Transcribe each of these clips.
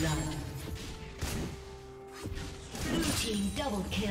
blood. Blue team double kill.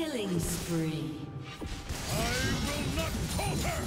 Killing spree. I will not falter!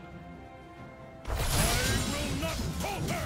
I will not falter!